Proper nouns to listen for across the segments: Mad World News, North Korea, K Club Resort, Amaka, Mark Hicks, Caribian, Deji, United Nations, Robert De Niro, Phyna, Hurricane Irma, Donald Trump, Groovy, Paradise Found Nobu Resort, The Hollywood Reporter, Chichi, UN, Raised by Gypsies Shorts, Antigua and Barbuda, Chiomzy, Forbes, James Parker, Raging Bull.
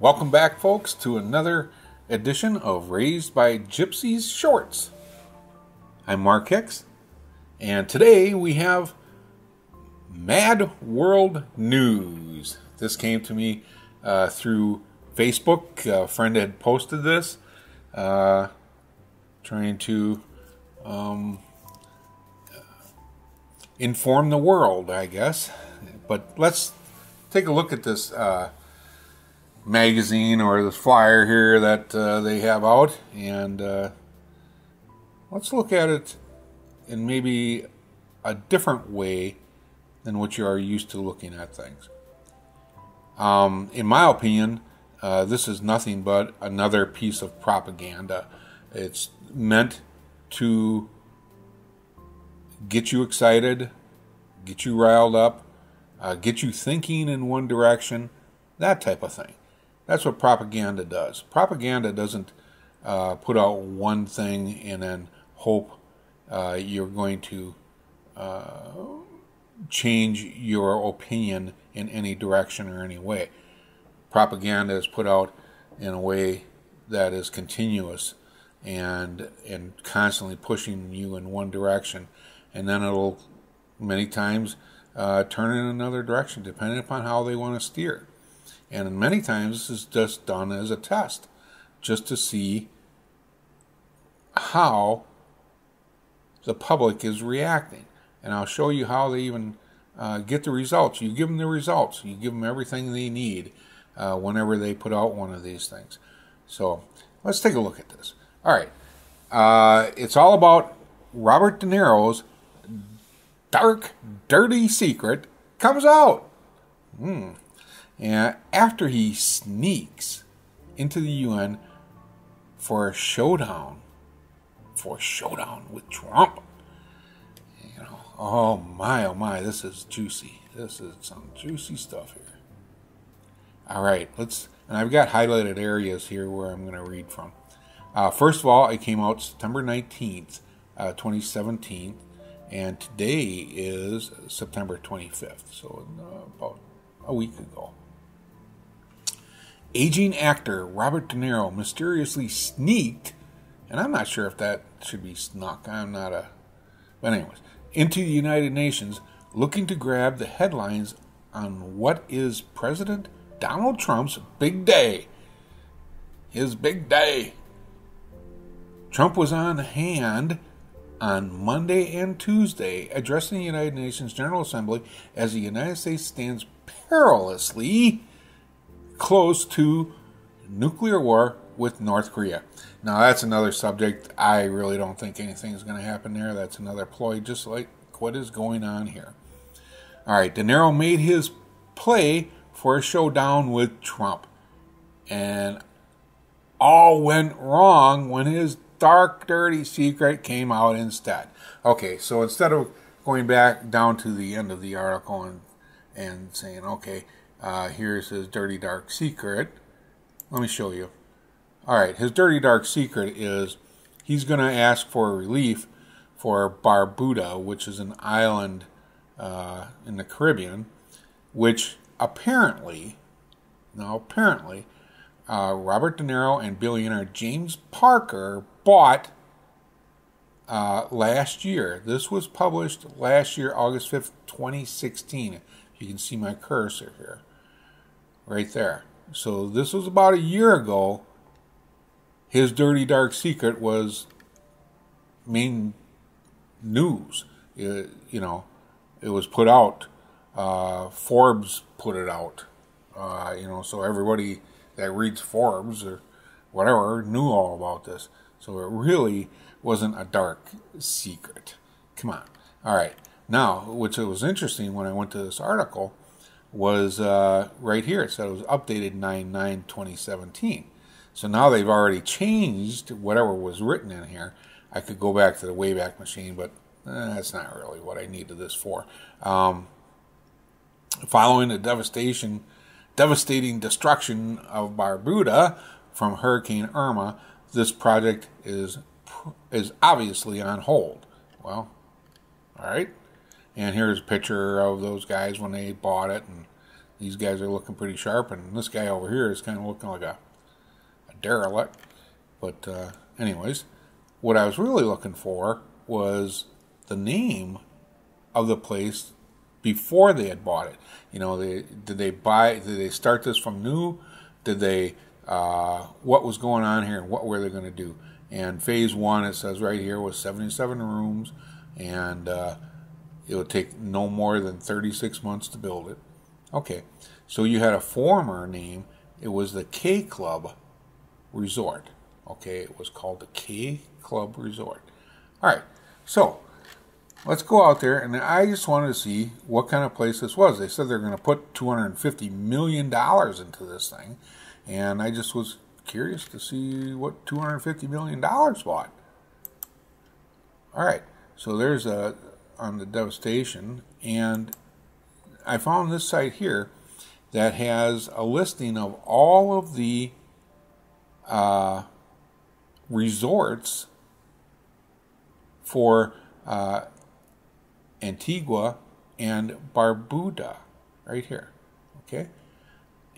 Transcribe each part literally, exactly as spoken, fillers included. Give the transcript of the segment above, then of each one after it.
Welcome back, folks, to another edition of Raised by Gypsies Shorts. I'm Mark Hicks, and today we have Mad World News. This came to me uh, through Facebook. A friend had posted this, uh, trying to um, inform the world, I guess. But let's take a look at this uh, magazine or this flyer here that uh, they have out, and uh, let's look at it in maybe a different way than what you are used to looking at things. Um, in my opinion, uh, this is nothing but another piece of propaganda. It's meant to get you excited, get you riled up, uh, get you thinking in one direction, that type of thing. That's what propaganda does. Propaganda doesn't uh, put out one thing and then hope uh, you're going to uh, change your opinion in any direction or any way. Propaganda is put out in a way that is continuous and and constantly pushing you in one direction, and then it'll many times uh, turn in another direction depending upon how they want to steer. And many times this is just done as a test, just to see how the public is reacting. And I'll show you how they even uh, get the results. You give them the results. You give them everything they need uh, whenever they put out one of these things. So let's take a look at this. All right. Uh, it's all about Robert De Niro's dark, dirty secret comes out. Hmm. And after he sneaks into the U N for a showdown, for a showdown with Trump. You know, oh my, oh my, this is juicy. This is some juicy stuff here. All right, let's, and I've got highlighted areas here where I'm going to read from. Uh, first of all, it came out September nineteenth, uh, twenty seventeen, and today is September twenty-fifth, so uh, about a week ago. Aging actor Robert De Niro mysteriously sneaked, and I'm not sure if that should be snuck, I'm not a, but anyways, into the United Nations looking to grab the headlines on what is President Donald Trump's big day. His big day. Trump was on hand on Monday and Tuesday addressing the United Nations General Assembly as the United States stands perilously close to nuclear war with North Korea. Now that's another subject. I really don't think anything is going to happen there. That's another ploy, just like what is going on here. All right, De Niro made his play for a showdown with Trump, and all went wrong when his dark, dirty secret came out instead. Okay, so instead of going back down to the end of the article and and saying, okay, Uh, here's his dirty, dark secret. Let me show you. All right, his dirty, dark secret is he's going to ask for relief for Barbuda, which is an island uh, in the Caribbean, which apparently, now apparently, uh, Robert De Niro and billionaire James Parker bought uh, last year. This was published last year, August fifth, twenty sixteen. You can see my cursor here. Right there. So this was about a year ago. His dirty, dark secret was main news. It, you know, it was put out. Uh, Forbes put it out. Uh, you know, so everybody that reads Forbes or whatever knew all about this. So it really wasn't a dark secret. Come on. All right. Now, which was interesting when I went to this article, was uh, right here. It said it was updated nine nine twenty seventeen. So now they've already changed whatever was written in here. I could go back to the Wayback Machine, but eh, that's not really what I needed this for. Um, following the devastation, devastating destruction of Barbuda from Hurricane Irma, this project is is obviously on hold. Well, all right. And here's a picture of those guys when they bought it and These guys are looking pretty sharp, and this guy over here is kind of looking like a, a derelict. But uh, anyways, what I was really looking for was the name of the place before they had bought it. You know, they did they buy? Did they start this from new? Did they? Uh, what was going on here, and what were they going to do? And phase one, it says right here, was seventy-seven rooms, and uh, it would take no more than thirty-six months to build it. Okay, so you had a former name. It was the K Club Resort. Okay, it was called the K Club Resort. All right, so let's go out there, and I just wanted to see what kind of place this was. They said they're going to put two hundred fifty million dollars into this thing, and I just was curious to see what two hundred fifty million dollars bought. All right, so there's a on the devastation, and I found this site here that has a listing of all of the uh, resorts for uh, Antigua and Barbuda right here. Okay,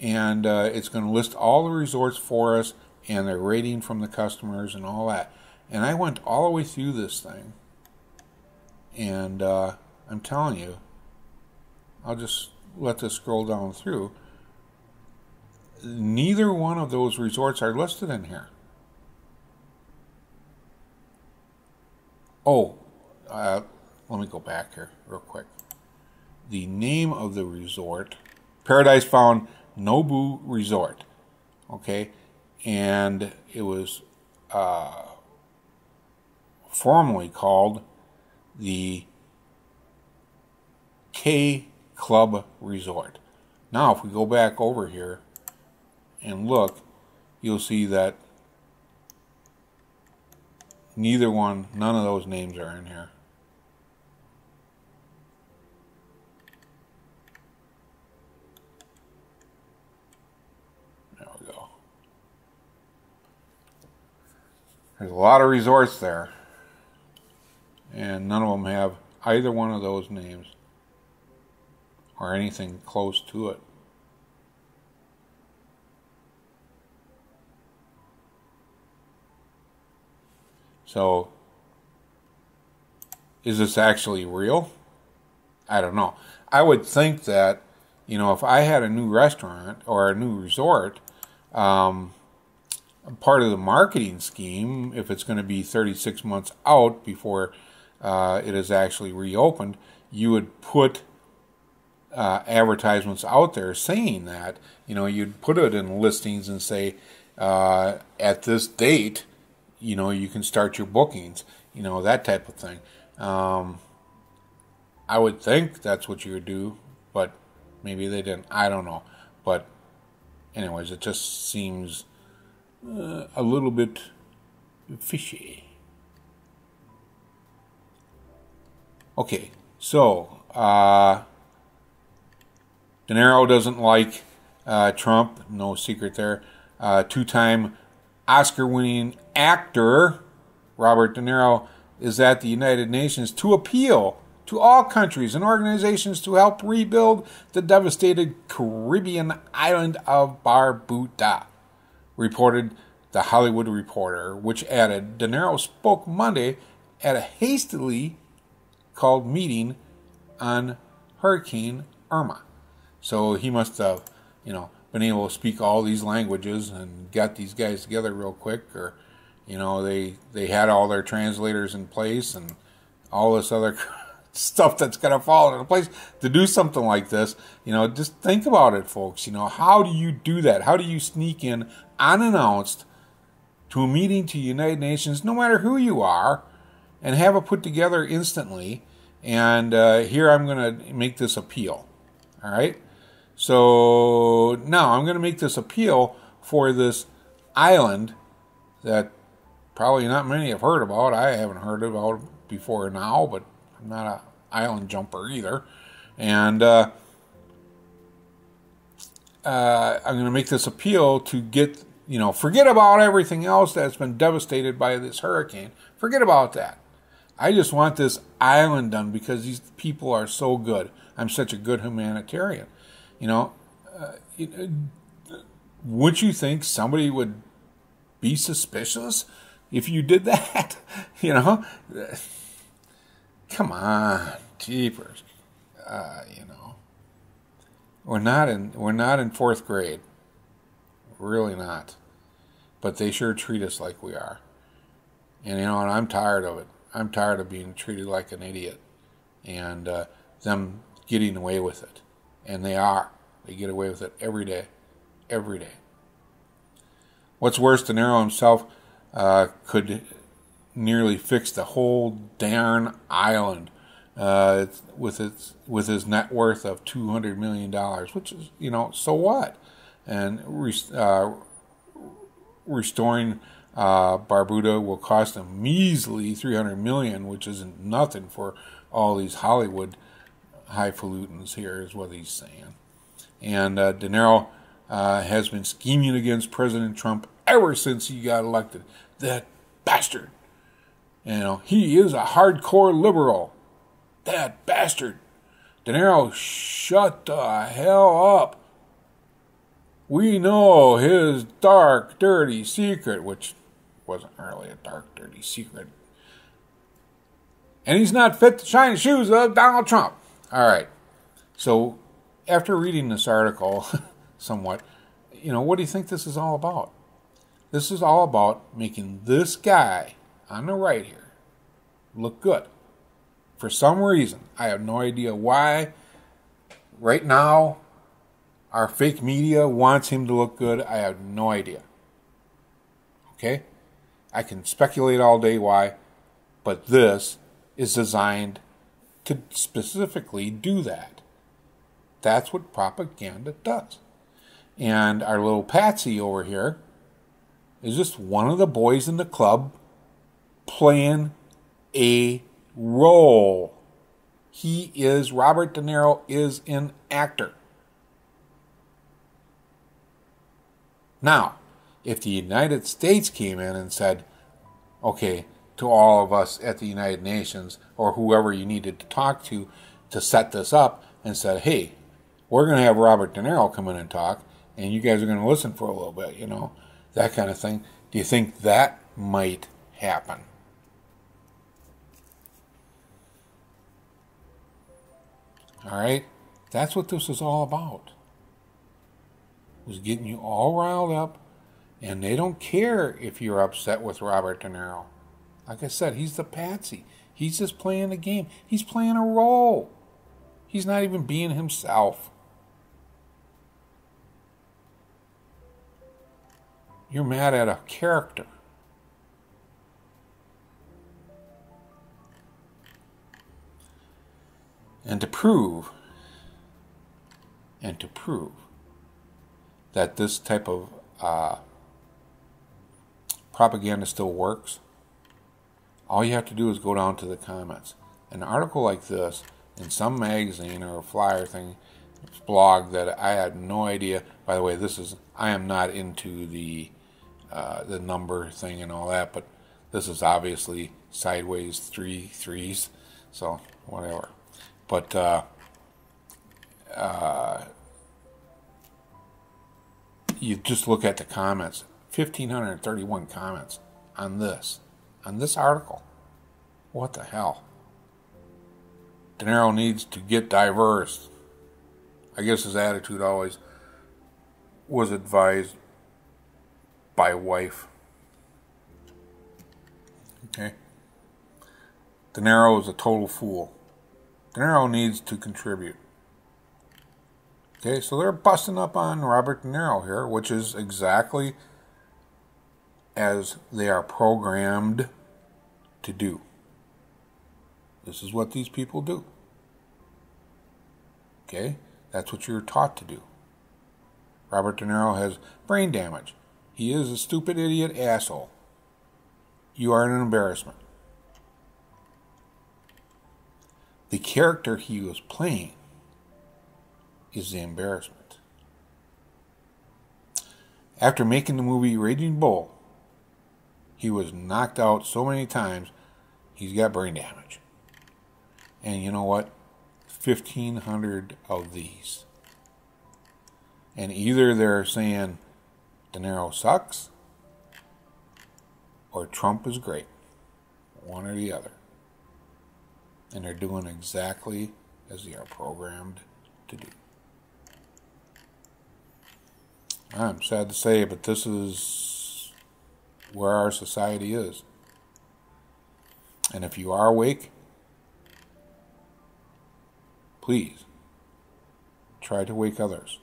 and uh, it's going to list all the resorts for us and their rating from the customers and all that. And I went all the way through this thing, and uh, I'm telling you, I'll just let this scroll down through. Neither one of those resorts are listed in here. Oh, uh, let me go back here real quick. The name of the resort, Paradise Found Nobu Resort. Okay, and it was uh, formerly called the K Club Resort. Now if we go back over here and look, you'll see that neither one, none of those names are in here. There we go. There's a lot of resorts there, and none of them have either one of those names or anything close to it. So, is this actually real? I don't know. I would think that, you know, if I had a new restaurant or a new resort, um, part of the marketing scheme, if it's going to be thirty-six months out before uh, it is actually reopened, you would put Uh, advertisements out there saying that, you know, you'd put it in listings and say, uh, at this date, you know, you can start your bookings, you know, that type of thing. Um, I would think that's what you would do, but maybe they didn't. I don't know. But anyways, it just seems uh, a little bit fishy. Okay, so, uh, De Niro doesn't like uh, Trump, no secret there. Uh, two-time Oscar-winning actor Robert De Niro is at the United Nations to appeal to all countries and organizations to help rebuild the devastated Caribbean island of Barbuda, reported The Hollywood Reporter, which added, De Niro spoke Monday at a hastily called meeting on Hurricane Irma. So he must have, you know, been able to speak all these languages and got these guys together real quick, or, you know, they they had all their translators in place and all this other stuff that's going to fall into place to do something like this. You know, just think about it, folks. You know, how do you do that? How do you sneak in unannounced to a meeting to United Nations, no matter who you are, and have it put together instantly? And uh, here I'm going to make this appeal. All right. So now I'm going to make this appeal for this island that probably not many have heard about. I haven't heard about it before now, but I'm not an island jumper either. And uh, uh, I'm going to make this appeal to get, you know, forget about everything else that's been devastated by this hurricane. Forget about that. I just want this island done because these people are so good. I'm such a good humanitarian. You know, uh, would you think somebody would be suspicious if you did that? You know, come on, jeepers, uh, you know, we're not in we're not in fourth grade, really not, but they sure treat us like we are, and you know, and I'm tired of it. I'm tired of being treated like an idiot, and uh, them getting away with it, and they are. They get away with it every day, every day. What's worse, De Niro himself uh, could nearly fix the whole darn island uh, with its with his net worth of two hundred million dollars, which is, you know, so what? And re uh, restoring uh, Barbuda will cost a measly three hundred million, which isn't nothing for all these Hollywood highfalutins here, is what he's saying. And uh, De Niro uh, has been scheming against President Trump ever since he got elected. That bastard. You know, he is a hardcore liberal. That bastard. De Niro, shut the hell up. We know his dark, dirty secret, which wasn't really a dark, dirty secret. And he's not fit to shine the shoes of Donald Trump. All right. So, after reading this article somewhat, you know, what do you think this is all about? This is all about making this guy on the right here look good. For some reason, I have no idea why. Right now, our fake media wants him to look good. I have no idea. Okay? I can speculate all day why, but this is designed to specifically do that. That's what propaganda does. And our little Patsy over here is just one of the boys in the club playing a role. He is, Robert De Niro is an actor. Now, if the United States came in and said, okay, to all of us at the United Nations or whoever you needed to talk to to set this up, and said, hey, we're going to have Robert De Niro come in and talk, and you guys are going to listen for a little bit, you know, that kind of thing. Do you think that might happen? All right? That's what this is all about. It was getting you all riled up, and they don't care if you're upset with Robert De Niro. Like I said, he's the patsy. He's just playing a game. He's playing a role. He's not even being himself. You're mad at a character. And to prove, and to prove that this type of uh, propaganda still works, all you have to do is go down to the comments. An article like this in some magazine or a flyer thing, blog, that I had no idea. By the way, this is, I am not into the uh, the number thing and all that, but this is obviously sideways three threes, so whatever. But uh, uh, you just look at the comments. fifteen thirty-one comments on this, on this article. What the hell? De Niro needs to get diverse. I guess his attitude always was advised by wife. Okay. De Niro is a total fool. De Niro needs to contribute. Okay, so they're busting up on Robert De Niro here, which is exactly as they are programmed to do. This is what these people do. Okay? That's what you're taught to do. Robert De Niro has brain damage. He is a stupid idiot asshole. You are an embarrassment. The character he was playing is the embarrassment. After making the movie Raging Bull, he was knocked out so many times, he's got brain damage. And you know what? fifteen hundred of these. And either they're saying De Niro sucks or Trump is great. One or the other. And they're doing exactly as they are programmed to do. I'm sad to say, but this is where our society is. And if you are awake, please try to wake others.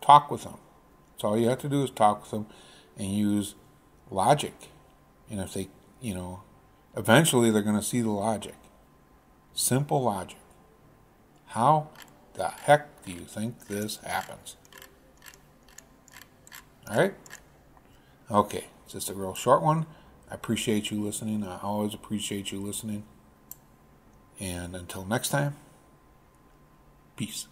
Talk with them. That's all you have to do is talk with them and use logic. And if they, you know, eventually they're going to see the logic. Simple logic. How the heck do you think this happens? All right? Okay, it's just a real short one. I appreciate you listening. I always appreciate you listening. And until next time, peace.